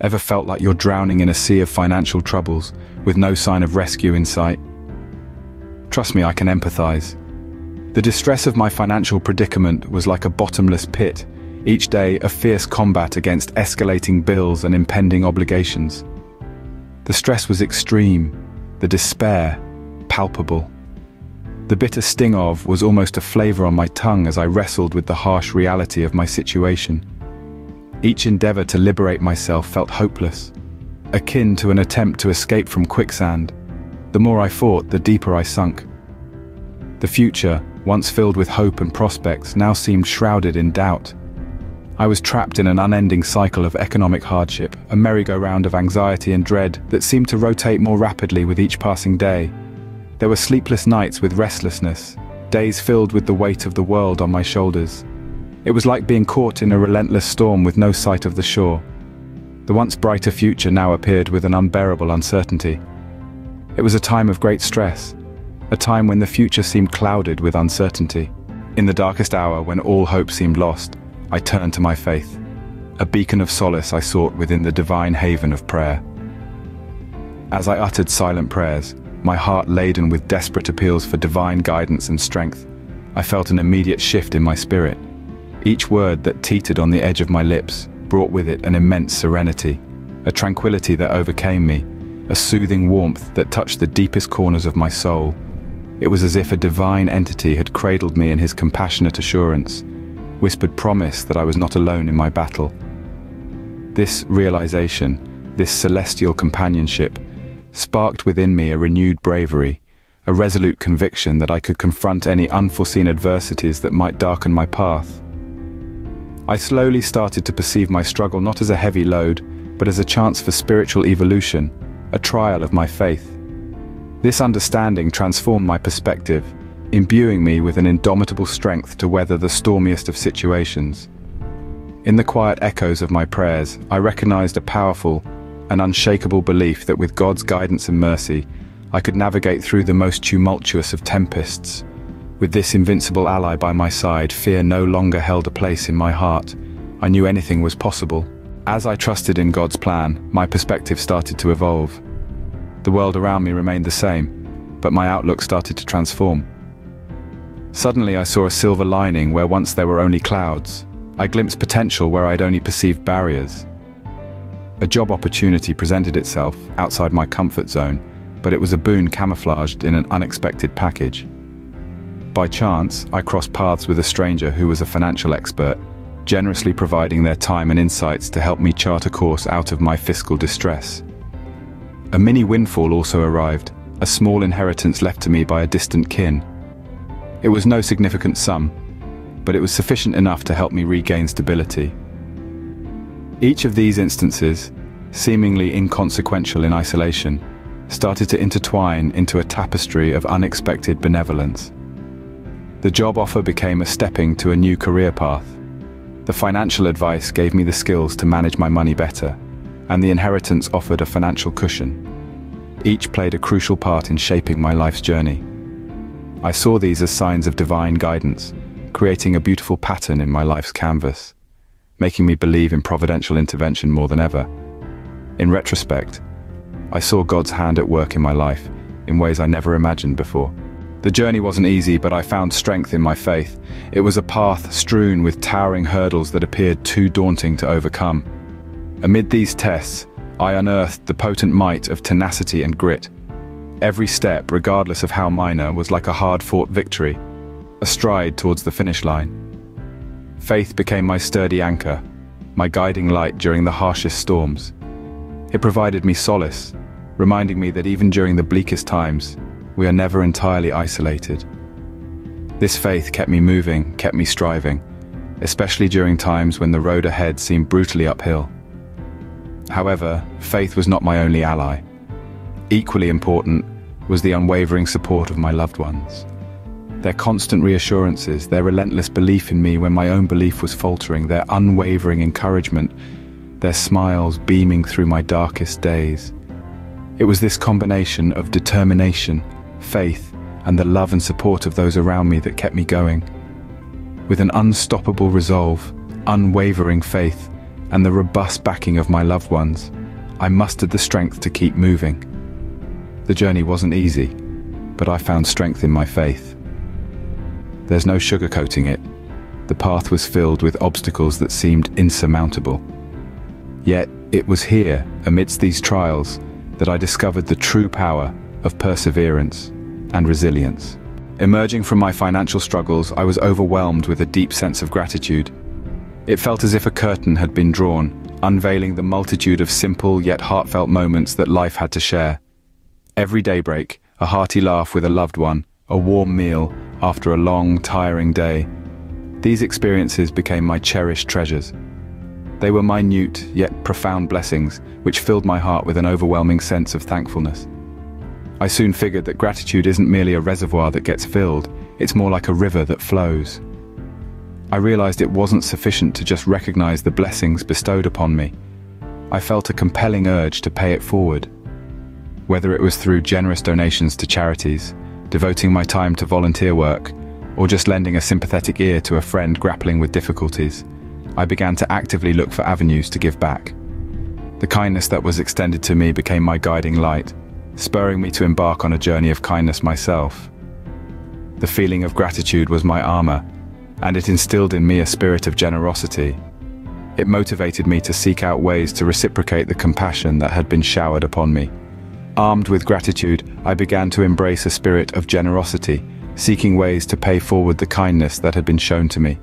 Ever felt like you're drowning in a sea of financial troubles, with no sign of rescue in sight? Trust me, I can empathize. The distress of my financial predicament was like a bottomless pit, each day a fierce combat against escalating bills and impending obligations. The stress was extreme, the despair palpable. The bitter sting of was almost a flavor on my tongue as I wrestled with the harsh reality of my situation. Each endeavor to liberate myself felt hopeless, akin to an attempt to escape from quicksand. The more I fought, the deeper I sunk. The future, once filled with hope and prospects, now seemed shrouded in doubt. I was trapped in an unending cycle of economic hardship, a merry-go-round of anxiety and dread that seemed to rotate more rapidly with each passing day. There were sleepless nights with restlessness, days filled with the weight of the world on my shoulders. It was like being caught in a relentless storm with no sight of the shore. The once brighter future now appeared with an unbearable uncertainty. It was a time of great stress, a time when the future seemed clouded with uncertainty. In the darkest hour, when all hope seemed lost, I turned to my faith, a beacon of solace I sought within the divine haven of prayer. As I uttered silent prayers, my heart laden with desperate appeals for divine guidance and strength, I felt an immediate shift in my spirit. Each word that teetered on the edge of my lips brought with it an immense serenity, a tranquility that overcame me, a soothing warmth that touched the deepest corners of my soul. It was as if a divine entity had cradled me in his compassionate assurance, whispered promise that I was not alone in my battle. This realization, this celestial companionship, sparked within me a renewed bravery, a resolute conviction that I could confront any unforeseen adversities that might darken my path. I slowly started to perceive my struggle not as a heavy load, but as a chance for spiritual evolution, a trial of my faith. This understanding transformed my perspective, imbuing me with an indomitable strength to weather the stormiest of situations. In the quiet echoes of my prayers, I recognized a powerful and unshakable belief that with God's guidance and mercy, I could navigate through the most tumultuous of tempests. With this invincible ally by my side, fear no longer held a place in my heart. I knew anything was possible. As I trusted in God's plan, my perspective started to evolve. The world around me remained the same, but my outlook started to transform. Suddenly I saw a silver lining where once there were only clouds. I glimpsed potential where I'd only perceived barriers. A job opportunity presented itself outside my comfort zone, but it was a boon camouflaged in an unexpected package. By chance, I crossed paths with a stranger who was a financial expert, generously providing their time and insights to help me chart a course out of my fiscal distress. A mini windfall also arrived, a small inheritance left to me by a distant kin. It was no significant sum, but it was sufficient enough to help me regain stability. Each of these instances, seemingly inconsequential in isolation, started to intertwine into a tapestry of unexpected benevolence. The job offer became a stepping to a new career path. The financial advice gave me the skills to manage my money better, and the inheritance offered a financial cushion. Each played a crucial part in shaping my life's journey. I saw these as signs of divine guidance, creating a beautiful pattern in my life's canvas, making me believe in providential intervention more than ever. In retrospect, I saw God's hand at work in my life in ways I never imagined before. The journey wasn't easy, but I found strength in my faith. It was a path strewn with towering hurdles that appeared too daunting to overcome. Amid these tests, I unearthed the potent might of tenacity and grit. Every step, regardless of how minor, was like a hard-fought victory, a stride towards the finish line. Faith became my sturdy anchor, my guiding light during the harshest storms. It provided me solace, reminding me that even during the bleakest times, we are never entirely isolated. This faith kept me moving, kept me striving, especially during times when the road ahead seemed brutally uphill. However, faith was not my only ally. Equally important was the unwavering support of my loved ones. Their constant reassurances, their relentless belief in me when my own belief was faltering, their unwavering encouragement, their smiles beaming through my darkest days. It was this combination of determination, faith, and the love and support of those around me that kept me going. With an unstoppable resolve, unwavering faith, and the robust backing of my loved ones, I mustered the strength to keep moving. The journey wasn't easy, but I found strength in my faith. There's no sugarcoating it. The path was filled with obstacles that seemed insurmountable. Yet, it was here, amidst these trials, that I discovered the true power of perseverance and resilience. Emerging from my financial struggles, I was overwhelmed with a deep sense of gratitude. It felt as if a curtain had been drawn, unveiling the multitude of simple yet heartfelt moments that life had to share. Every daybreak, a hearty laugh with a loved one, a warm meal after a long, tiring day. These experiences became my cherished treasures. They were minute yet profound blessings, which filled my heart with an overwhelming sense of thankfulness. I soon figured that gratitude isn't merely a reservoir that gets filled, it's more like a river that flows. I realized it wasn't sufficient to just recognize the blessings bestowed upon me. I felt a compelling urge to pay it forward. Whether it was through generous donations to charities, devoting my time to volunteer work, or just lending a sympathetic ear to a friend grappling with difficulties, I began to actively look for avenues to give back. The kindness that was extended to me became my guiding light, spurring me to embark on a journey of kindness myself. The feeling of gratitude was my armor, and it instilled in me a spirit of generosity. It motivated me to seek out ways to reciprocate the compassion that had been showered upon me. Armed with gratitude, I began to embrace a spirit of generosity, seeking ways to pay forward the kindness that had been shown to me.